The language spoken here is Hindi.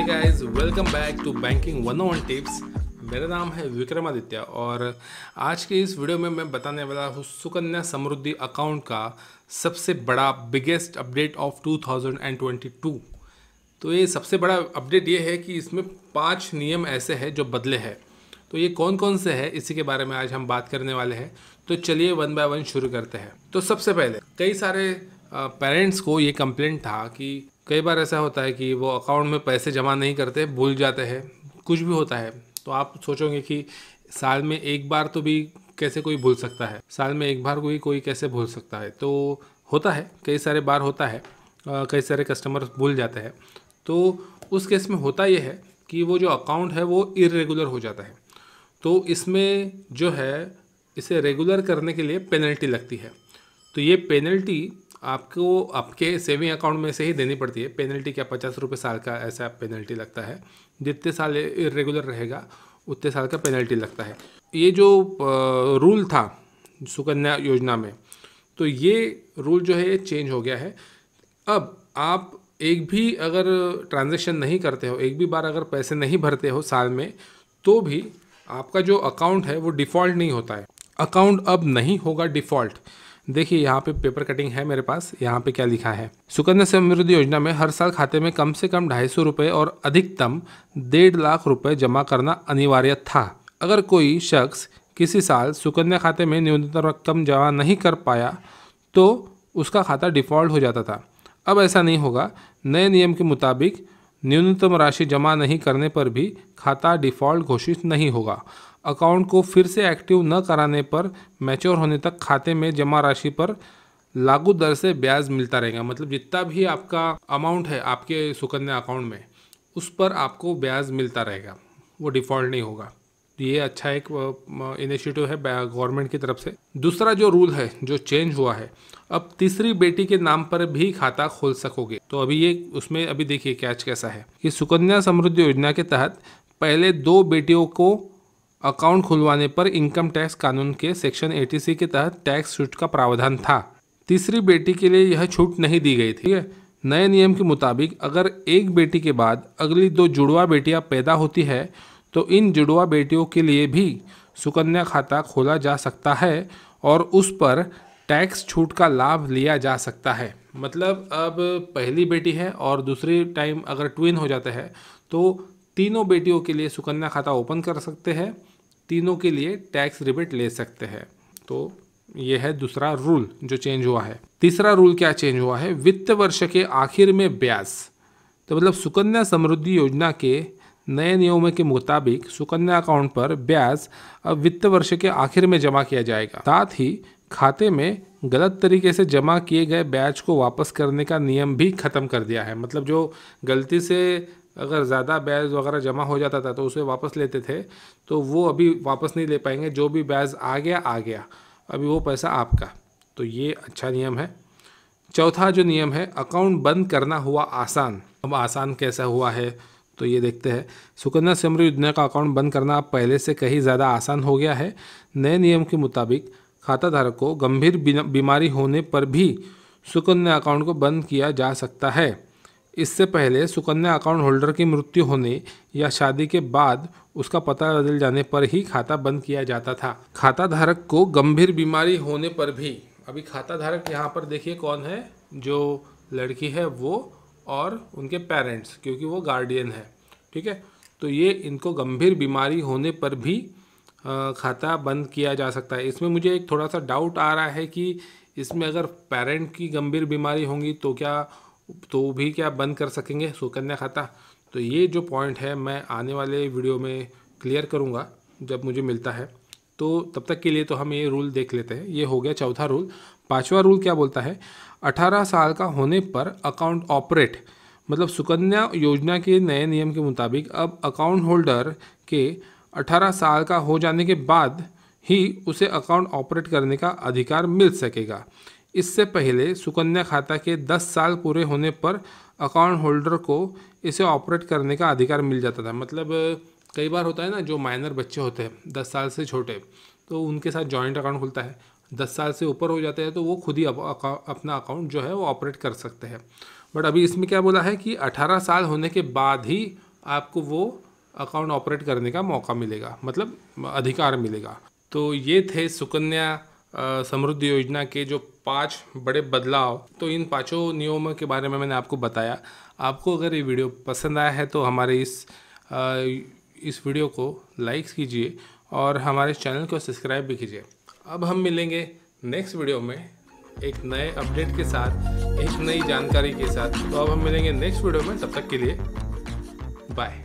Guys welcome back to banking 101 tips. मेरा नाम है विक्रम आदित्य और आज के इस वीडियो में मैं बताने वाला हूँ सुकन्या समृद्धि अकाउंट का सबसे बड़ा बिगेस्ट अपडेट ऑफ 2022। तो ये सबसे बड़ा अपडेट ये है कि इसमें 5 नियम ऐसे हैं जो बदले हैं। तो ये कौन कौन से हैं इसी के बारे में आज हम बात करने वाले हैं। तो चलिए वन बाय वन शुरू करते हैं। तो सबसे पहले कई सारे पेरेंट्स को ये कंप्लेंट था कि कई बार ऐसा होता है कि वो अकाउंट में पैसे जमा नहीं करते, भूल जाते हैं, कुछ भी होता है। तो आप सोचोगे कि साल में एक बार तो भी कैसे कोई भूल सकता है, साल में एक बार कोई कैसे भूल सकता है। तो होता है, कई सारे बार होता है, कई सारे कस्टमर भूल जाते हैं। तो उस केस में होता यह है कि वो जो अकाउंट है वो इरेगुलर हो जाता है। तो इसमें जो है इसे रेगुलर करने के लिए पेनल्टी लगती है। तो ये पेनल्टी आपको आपके सेविंग अकाउंट में से ही देनी पड़ती है। पेनल्टी क्या 50 रुपये साल का ऐसा पेनल्टी लगता है। जितने साल इरेगुलर रहेगा उतने साल का पेनल्टी लगता है। ये जो रूल था सुकन्या योजना में, तो ये रूल जो है चेंज हो गया है। अब आप एक भी अगर ट्रांजैक्शन नहीं करते हो, एक भी बार अगर पैसे नहीं भरते हो साल में, तो भी आपका जो अकाउंट है वो डिफ़ॉल्ट नहीं होता है। अकाउंट अब नहीं होगा डिफ़ॉल्ट। देखिए यहाँ पे पेपर कटिंग है मेरे पास। यहाँ पे क्या लिखा है, सुकन्या समृद्धि योजना में हर साल खाते में कम से कम 250 रुपये और अधिकतम 1.5 लाख रुपये जमा करना अनिवार्य था। अगर कोई शख्स किसी साल सुकन्या खाते में न्यूनतम रकम जमा नहीं कर पाया तो उसका खाता डिफ़ॉल्ट हो जाता था। अब ऐसा नहीं होगा। नए नियम के मुताबिक न्यूनतम राशि जमा नहीं करने पर भी खाता डिफ़ॉल्ट घोषित नहीं होगा। अकाउंट को फिर से एक्टिव न कराने पर मैच्योर होने तक खाते में जमा राशि पर लागू दर से ब्याज मिलता रहेगा। मतलब जितना भी आपका अमाउंट है आपके सुकन्या अकाउंट में, उस पर आपको ब्याज मिलता रहेगा, वो डिफ़ॉल्ट नहीं होगा। ये अच्छा एक इनिशिएटिव है गवर्नमेंट की तरफ से। दूसरा जो रूल है जो चेंज हुआ है, अब तीसरी बेटी के नाम पर भी खाता खोल सकोगे। तो अभी ये उसमें अभी देखिए कैच कैसा है कि सुकन्या समृद्धि योजना के तहत पहले 2 बेटियों को अकाउंट खुलवाने पर इनकम टैक्स कानून के सेक्शन 80C के तहत टैक्स छूट का प्रावधान था। तीसरी बेटी के लिए यह छूट नहीं दी गई थी। नए नियम के मुताबिक अगर एक बेटी के बाद अगली 2 जुड़वा बेटियां पैदा होती है तो इन जुड़वा बेटियों के लिए भी सुकन्या खाता खोला जा सकता है और उस पर टैक्स छूट का लाभ लिया जा सकता है। मतलब अब पहली बेटी है और दूसरी टाइम अगर ट्विन हो जाते हैं तो तीनों बेटियों के लिए सुकन्या खाता ओपन कर सकते हैं, तीनों के लिए टैक्स रिबेट ले सकते हैं। तो यह है दूसरा रूल जो चेंज हुआ है। तीसरा रूल क्या चेंज हुआ है, वित्त वर्ष के आखिर में ब्याज। तो मतलब सुकन्या समृद्धि योजना के नए नियमों के मुताबिक सुकन्या अकाउंट पर ब्याज अब वित्त वर्ष के आखिर में जमा किया जाएगा। साथ ही खाते में गलत तरीके से जमा किए गए ब्याज को वापस करने का नियम भी खत्म कर दिया है। मतलब जो गलती से अगर ज़्यादा ब्याज वगैरह जमा हो जाता था तो उसे वापस लेते थे, तो वो अभी वापस नहीं ले पाएंगे। जो भी ब्याज आ गया, अभी वो पैसा आपका। तो ये अच्छा नियम है। चौथा जो नियम है, अकाउंट बंद करना हुआ आसान। अब आसान कैसा हुआ है तो ये देखते हैं। सुकन्या समृद्धि योजना का अकाउंट बंद करना अब पहले से कहीं ज़्यादा आसान हो गया है। नए नियम के मुताबिक खाता धारक को गंभीर बीमारी होने पर भी सुकन्या अकाउंट को बंद किया जा सकता है। इससे पहले सुकन्या अकाउंट होल्डर की मृत्यु होने या शादी के बाद उसका पता बदल जाने पर ही खाता बंद किया जाता था। खाता धारक को गंभीर बीमारी होने पर भी, अभी खाता धारक यहाँ पर देखिए कौन है, जो लड़की है वो और उनके पेरेंट्स, क्योंकि वो गार्डियन है, ठीक है। तो ये इनको गंभीर बीमारी होने पर भी खाता बंद किया जा सकता है। इसमें मुझे एक थोड़ा सा डाउट आ रहा है कि इसमें अगर पेरेंट की गंभीर बीमारी होंगी तो भी क्या बंद कर सकेंगे सुकन्या खाता। तो ये जो पॉइंट है मैं आने वाले वीडियो में क्लियर करूँगा जब मुझे मिलता है। तो तब तक के लिए तो हम ये रूल देख लेते हैं। ये हो गया चौथा रूल। पांचवा रूल क्या बोलता है, 18 साल का होने पर अकाउंट ऑपरेट। मतलब सुकन्या योजना के नए नियम के मुताबिक अब अकाउंट होल्डर के 18 साल का हो जाने के बाद ही उसे अकाउंट ऑपरेट करने का अधिकार मिल सकेगा। इससे पहले सुकन्या खाता के 10 साल पूरे होने पर अकाउंट होल्डर को इसे ऑपरेट करने का अधिकार मिल जाता था। मतलब कई बार होता है ना, जो माइनर बच्चे होते हैं 10 साल से छोटे, तो उनके साथ जॉइंट अकाउंट खुलता है। 10 साल से ऊपर हो जाते हैं तो वो खुद ही अपना अकाउंट जो है वो ऑपरेट कर सकते हैं। बट अभी इसमें क्या बोला है कि 18 साल होने के बाद ही आपको वो अकाउंट ऑपरेट करने का मौका मिलेगा, मतलब अधिकार मिलेगा। तो ये थे सुकन्या समृद्धि योजना के जो 5 बड़े बदलाव। तो इन 5 नियमों के बारे में मैंने आपको बताया। आपको अगर ये वीडियो पसंद आया है तो हमारे इस वीडियो को लाइक कीजिए और हमारे चैनल को सब्सक्राइब भी कीजिए। अब हम मिलेंगे नेक्स्ट वीडियो में एक नए अपडेट के साथ, एक नई जानकारी के साथ। तो अब हम मिलेंगे नेक्स्ट वीडियो में, तब तक के लिए बाय।